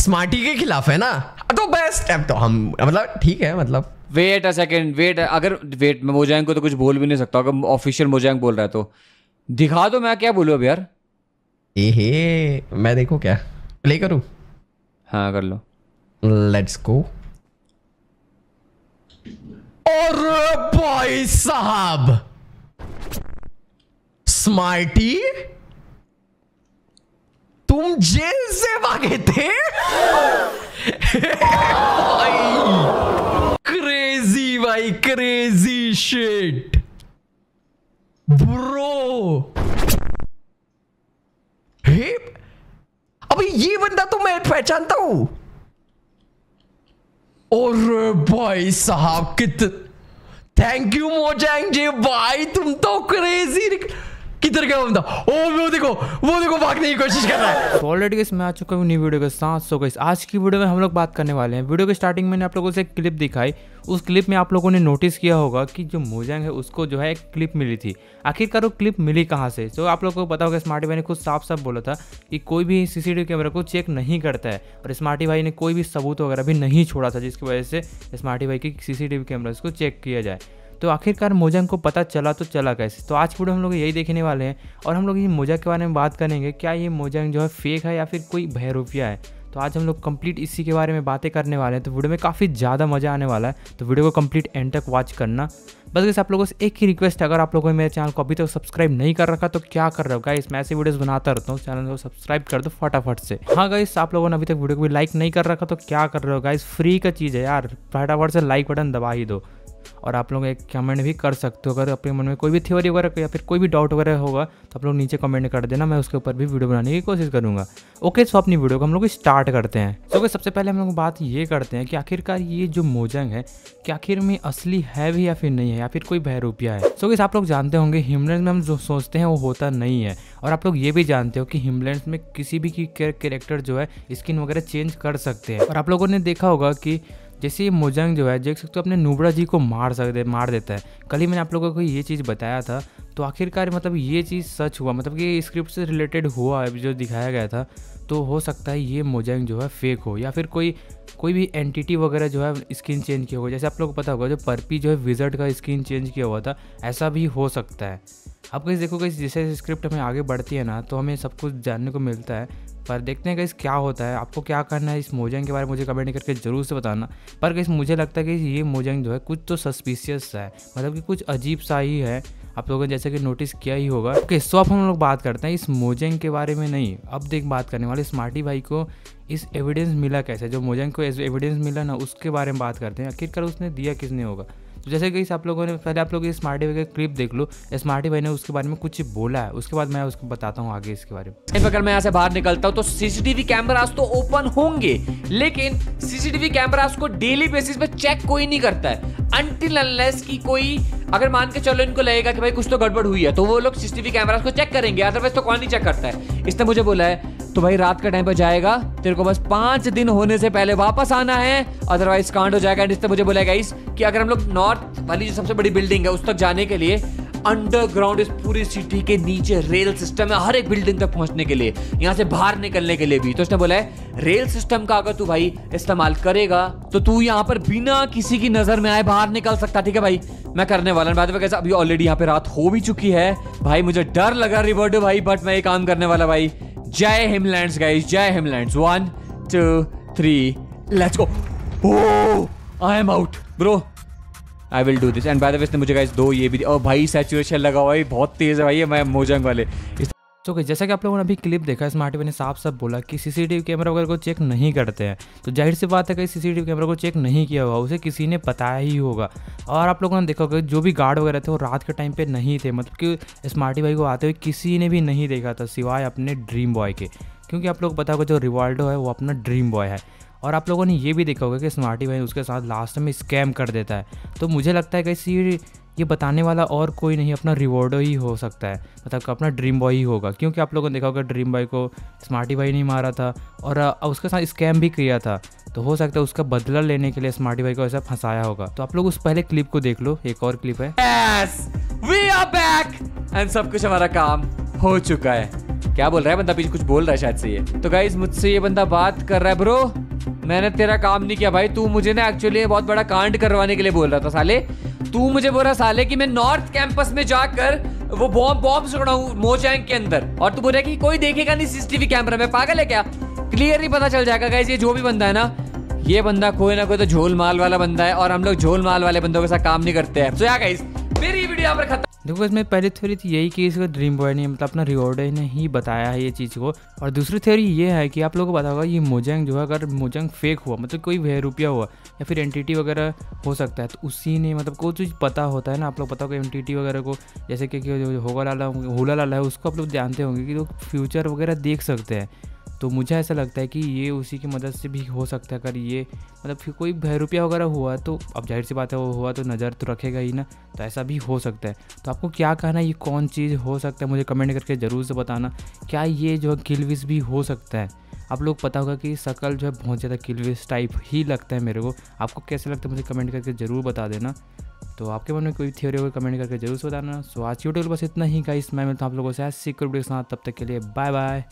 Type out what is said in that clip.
Smarty के खिलाफ है ना, तो बेस्ट तो हम मतलब ठीक है मतलब वेट अ सेकंड, वेट अगर वेट मैं मोजांग को तो कुछ बोल भी नहीं सकता, अगर ऑफिशियल मोजांग बोल रहा है तो दिखा दो, मैं क्या बोलूं अब यार। एहे मैं देखो क्या प्ले करूं? हाँ कर लो, लेट्स गो। और भाई साहब स्मार्टी तुम जेल से भागे थे क्रेजी भाई, क्रेजी शिट ब्रो। हे अबे ये बंदा तो मैं पहचानता हूं। और भाई साहब कित थैंक यू मोजांग जी भाई, तुम तो क्रेजी। किधर गया बंदा? ओ वो देखो भागने की कोशिश कर रहा है। ऑलरेडी गाइस मैं आ चुका हूँ नई वीडियो के 700 गाइस। आज की वीडियो में हम लोग बात करने वाले हैं, वीडियो के स्टार्टिंग में मैंने आप लोगों से एक क्लिप दिखाई, उस क्लिप में आप लोगों ने नोटिस किया होगा कि जो मोजांग है उसको जो है एक क्लिप मिली थी। आखिरकार वो क्लिप मिली कहाँ से? तो आप लोगों को पता होगा स्मार्टी भाई ने खुद साफ साफ बोला था कि कोई भी सीसीटीवी कैमरा को चेक नहीं करता है, और स्मार्टी भाई ने कोई भी सबूत वगैरह भी नहीं छोड़ा था, जिसकी वजह से स्मार्टी भाई की सीसीटीवी कैमराज को चेक किया जाए। तो आखिरकार मोजांग को पता चला तो चला कैसे? तो आज पूरे हम लोग यही देखने वाले हैं, और हम लोग ये मोजांग के बारे में बात करेंगे, क्या ये मोजांग जो है फेक है या फिर कोई बहरूपिया है। तो आज हम लोग कंप्लीट इसी के बारे में बातें करने वाले हैं, तो वीडियो में काफ़ी ज़्यादा मज़ा आने वाला है, तो वीडियो को कंप्लीट एंड तक वॉच करना। बस गाइस आप लोगों से एक ही रिक्वेस्ट है, अगर आप लोगों ने मेरे चैनल को अभी तक सब्सक्राइब नहीं कर रखा तो क्या कर रहे हो गाइस, मैं ऐसे वीडियोस बनाता रहता हूँ, चैनल को सब्सक्राइब कर दो फटाफट से। हाँ गाइस आप लोगों ने अभी तक वीडियो को भी लाइक नहीं कर रखा तो क्या कर रहे हो गाइस, फ्री का चीज़ है यार, फटाफट से लाइक बटन दबा ही दो। और आप लोग एक कमेंट भी कर सकते हो, अगर अपने मन में कोई भी थ्योरी वगैरह या फिर कोई भी डाउट वगैरह होगा तो आप लोग नीचे कमेंट कर देना, मैं उसके ऊपर भी वीडियो बनाने की कोशिश करूँगा। ओके सो अपनी वीडियो को हम लोग स्टार्ट करते हैं। तो सबसे पहले हम लोग बात ये करते हैं कि आखिरकार ये जो मोजांग है कि आखिर में असली है भी या फिर नहीं है, या फिर कोई बहरूपिया है। सो गाइस आप लोग जानते होंगे हिमलैंड्स में हम जो सोचते हैं वो होता नहीं है, और आप लोग ये भी जानते हो कि हिमलैंड्स में किसी भी कैरेक्टर जो है स्किन वगैरह चेंज कर सकते हैं। और आप लोगों ने देखा होगा कि जैसे ये मोजांग जो है देख सकते हो अपने नूबड़ा जी को मार देता है, कल ही मैंने आप लोगों को ये चीज़ बताया था। तो आखिरकार मतलब ये चीज़ सच हुआ, मतलब कि स्क्रिप्ट से रिलेटेड हुआ है जो दिखाया गया था। तो हो सकता है ये मोजांग जो है फेक हो, या फिर कोई भी एंटिटी वगैरह जो है स्किन चेंज किया होगा, जैसे आप लोगों को पता होगा जो पर्पी जो है विजर्ड का स्किन चेंज किया हुआ था, ऐसा भी हो सकता है। आप गाइस देखो गाइस जैसे स्क्रिप्ट हमें आगे बढ़ती है ना तो हमें सब कुछ जानने को मिलता है, पर देखते हैं गाइस क्या होता है। आपको क्या करना है इस मोजांग के बारे में मुझे कमेंट करके जरूर से बताना। पर गाइस मुझे लगता है कि ये मोजांग जो है कुछ तो सस्पिशियस है, मतलब कि कुछ अजीब सा ही है, आप लोगों ने जैसे कि नोटिस किया ही होगा। ओके सो अब हम लोग बात करते हैं इस मोजांग के बारे में नहीं, अब देख बात करने वाले स्मार्टी भाई को इस एविडेंस मिला कैसे, जो मोजांग को एविडेंस मिला ना उसके बारे में बात करते हैं, आखिरकार उसने दिया किसने होगा। तो जैसे कि आप लोगों ने पहले आप लोग ये स्मार्टी भाई का क्लिप देख लो, स्मार्टी भाई ने उसके बारे में कुछ बोला है, उसके बाद मैं उसको बताता हूँ आगे इसके बारे में। अगर मैं यहाँ से बाहर निकलता हूँ तो सीसीटीवी कैमरास तो ओपन होंगे, लेकिन सीसीटीवी कैमरास को डेली बेसिस पे चेक कोई नहीं करता है अनटिल अनलेस की कोई, अगर मान के चलो इनको लगेगा कि भाई कुछ तो गड़बड़ हुई है तो वो लोग सीसीटीवी कैमरास को चेक करेंगे, अदरवाइज तो कौन नहीं चेक करता है। इसने मुझे बोला है तो भाई रात का टाइम पर जाएगा, तेरे को बस 5 दिन होने से पहले वापस आना है अदरवाइज कांड हो जाएगा। इसने मुझे बोला गाइस कि अगर हम लोग नॉर्थ वाली जो सबसे बड़ी बिल्डिंग है उस तक जाने के लिए अंडरग्राउंड इस पूरी सिटी के नीचे रेल सिस्टम है, हर एक बिल्डिंग तक पहुंचने के लिए, यहाँ से बाहर निकलने के लिए भी। तो उसने बोला है रेल सिस्टम का अगर तू भाई इस्तेमाल करेगा तो तू यहाँ पर बिना किसी की नजर में आए बाहर निकल सकता। ठीक है भाई मैं करने वाला हूँ, अभी ऑलरेडी यहाँ पे रात हो भी चुकी है भाई, मुझे डर लगा रिवर्डो भाई, बट मैं ये काम करने वाला भाई। जय हिमलैंड्स गाइस, जय Himlands. 1 2 3 let's go. Oh I am out bro, I will do this. And by the way इसने मुझे गाइस 2 ये भी, और भाई सैचुरेशन लगा हुआ है बहुत तेज है भाई ये, मैं मोजांग वाले। तो जैसा कि आप लोगों ने अभी क्लिप देखा है, स्मार्टी भाई ने साफ साफ बोला कि सीसीटीवी कैमरा वगैरह को चेक नहीं करते हैं, तो जाहिर सी बात है कि सीसीटीवी कैमरा को चेक नहीं किया होगा, उसे किसी ने बताया ही होगा। और आप लोगों ने देखा होगा जो भी गार्ड वगैरह थे वो रात के टाइम पे नहीं थे, मतलब कि स्मार्टी भाई को आते हुए किसी ने भी नहीं देखा था सिवाय अपने ड्रीम बॉय के, क्योंकि आप लोग पता होगा जो रिवाल्डो है वो अपना ड्रीम बॉय है। और आप लोगों ने ये भी देखा होगा कि स्मार्टी भाई उसके साथ लास्ट में स्कैम कर देता है। तो मुझे लगता है कि ये बताने वाला और कोई नहीं अपना रिवॉर्डो ही हो सकता है, मतलब अपना ड्रीम बॉय ही होगा, क्योंकि आप लोगों ने देखा होगा ड्रीम बॉय को स्मार्टी भाई ने मारा था और उसके साथ स्कैम भी किया था। तो हो सकता है उसका बदला लेने के लिए स्मार्टी भाई को ऐसा फंसाया होगा। तो आप लोग उस पहले क्लिप को देख लो, एक और क्लिप है। yes, we are back! And सब कुछ हमारा काम हो चुका है। क्या बोल रहा है बंदा? पीछे कुछ बोल रहा है शायद से ये। तो गाइस मुझसे ये बंदा बात कर रहा है, ब्रो मैंने तेरा काम नहीं किया भाई, तू मुझे ना एक्चुअली बहुत बड़ा कांड करवाने के लिए बोल रहा था साले। तू मुझे बोल रहा साले कि मैं नॉर्थ कैंपस में जाकर वो बॉम्ब्स उड़ाऊं मोजैंग के अंदर, और तू बोल रहा है कि कोई देखेगा नहीं सीसीटीवी कैमरा में। पागल है क्या? क्लियरली पता चल जाएगा गाइस, ये जो भी बंदा है ना, ये बंदा कोई ना कोई तो झोल माल वाला बंदा है, और हम लोग झोल माल वाले बंदों के साथ काम नहीं करते हैं। तो यार गाइस मेरी वीडियो यहाँ पर खत्म। देखो इसमें पहली थ्योरी थी यही कि इसका ड्रीम बॉय ने मतलब अपना रिवॉर्ड ने ही बताया है ये चीज़ को, और दूसरी थ्योरी ये है कि आप लोगों को पता होगा ये मोजैंग जो है, अगर मोजैंग फेक हुआ मतलब कोई वहरूपिया हुआ या फिर एंटिटी वगैरह हो सकता है, तो उसी ने मतलब कोई चीज़ पता होता है ना, आप लोग पता होगा एंटिटी वगैरह को, जैसे कि होगा लाला होला लाला है, उसको आप लोग जानते होंगे कि लोग फ्यूचर वगैरह देख सकते हैं। तो मुझे ऐसा लगता है कि ये उसी की मदद से भी हो सकता है। अगर ये मतलब फिर कोई बहरूपिया वगैरह हुआ तो अब जाहिर सी बात है वो हुआ तो नज़र तो रखेगा ही ना, तो ऐसा भी हो सकता है। तो आपको क्या कहना है, ये कौन चीज़ हो सकता है मुझे कमेंट करके ज़रूर से बताना। क्या ये जो है किलविश भी हो सकता है? आप लोग पता होगा कि शकल जो है बहुत ज़्यादा किलविश टाइप ही लगता है मेरे को। आपको कैसे लगता है मुझे कमेंट करके ज़रूर बता देना। तो आपके मन में कोई थ्योरी हो कमेंट करके जरूर बताना। सो आज यूट्यूब बस इतना ही गाइस, मैं मिलता हूं आप लोगों से सिक्योरिटी के साथ, तब तक के लिए बाय बाय।